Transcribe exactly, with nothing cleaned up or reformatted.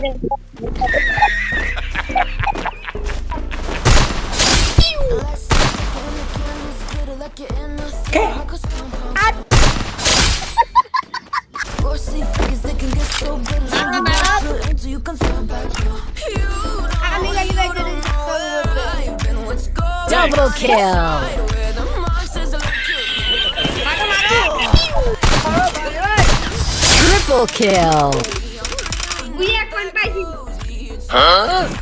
Okay. Double kill. Triple kill. We are compatible. Huh?